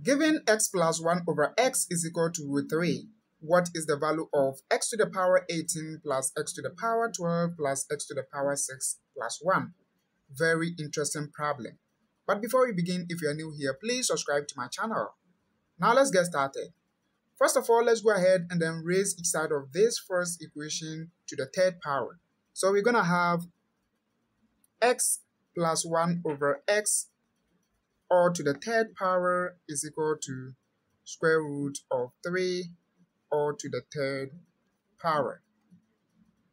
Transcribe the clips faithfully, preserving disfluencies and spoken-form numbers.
Given x plus one over x is equal to root three, what is the value of x to the power eighteen plus x to the power twelve plus x to the power six plus one? Very interesting problem. But before we begin, if you are new here, please subscribe to my channel. Now let's get started. First of all, let's go ahead and then raise each side of this first equation to the third power. So we're going to have x plus one over x or to the third power is equal to square root of three or to the third power.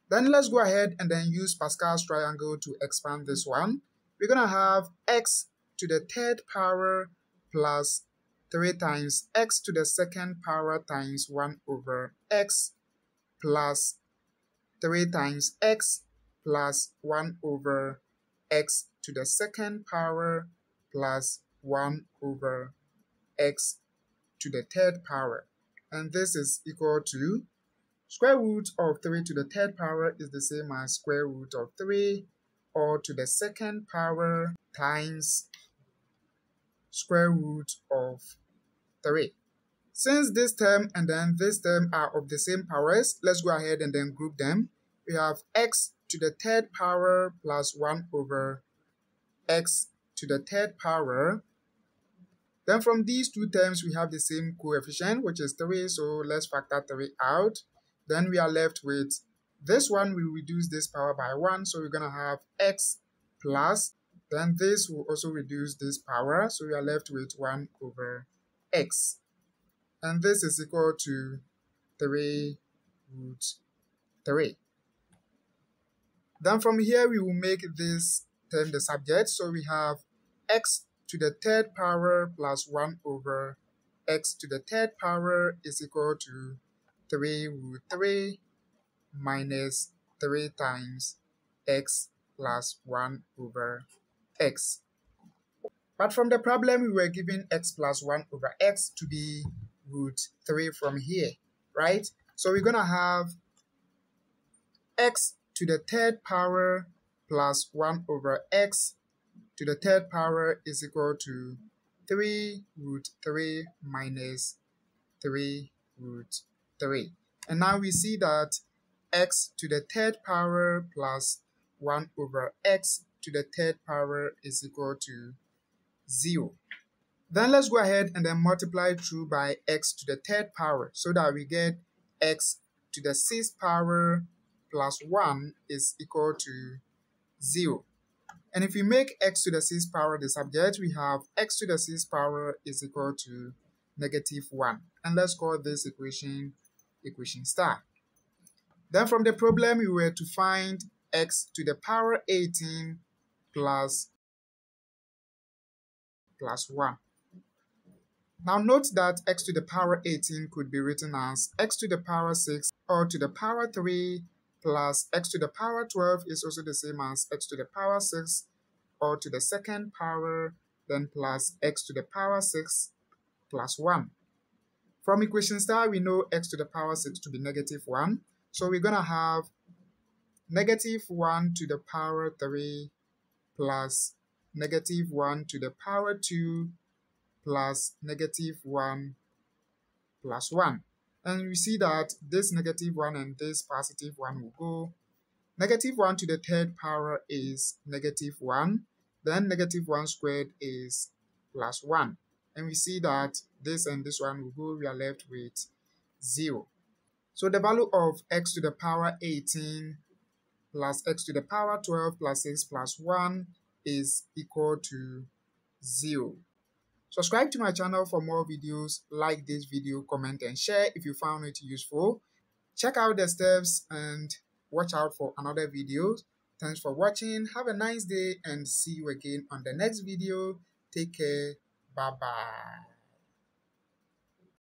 Then let's go ahead and then use Pascal's triangle to expand this one. We're going to have x to the third power plus three times x to the second power times one over x plus three times x plus one over x to the second power plus one over x to the third power. And this is equal to square root of three to the third power is the same as square root of three or to the second power times square root of three. Since this term and then this term are of the same powers, let's go ahead and then group them. We have x to the third power plus one over x to the third power. Then from these two terms, we have the same coefficient, which is three, so let's factor three out. Then we are left with this one, we reduce this power by one, so we're going to have x plus, then this will also reduce this power, so we are left with one over x. And this is equal to three root three. Then from here, we will make this term the subject, so we have x to the third power plus one over x to the third power is equal to three root three minus three times x plus one over x. But from the problem, we were given x plus one over x to be root three from here, right? So we're going to have x to the third power plus one over x to the third power is equal to three root three minus three root three. And now we see that x to the third power plus one over x to the third power is equal to zero. Then let's go ahead and then multiply through by x to the third power so that we get x to the sixth power plus one is equal to zero. And if we make x to the sixth power the subject, we have x to the sixth power is equal to negative one. And let's call this equation equation star. Then from the problem, we were to find x to the power eighteen plus, plus one. Now note that x to the power eighteen could be written as x to the power six or to the power three plus x to the power twelve is also the same as x to the power six or to the second power, then plus x to the power six plus one. From equation star, we know x to the power six to be negative one. So we're going to have negative one to the power three plus negative one to the power two plus negative one plus one. And we see that this negative one and this positive one will go. Negative one to the third power is negative one. Then negative one squared is plus one. And we see that this and this one will go. We are left with zero. So the value of x to the power eighteen plus x to the power twelve plus six plus one is equal to zero. Subscribe to my channel for more videos, like this video, comment and share if you found it useful. Check out the steps and watch out for another video. Thanks for watching, have a nice day and see you again on the next video. Take care, bye bye.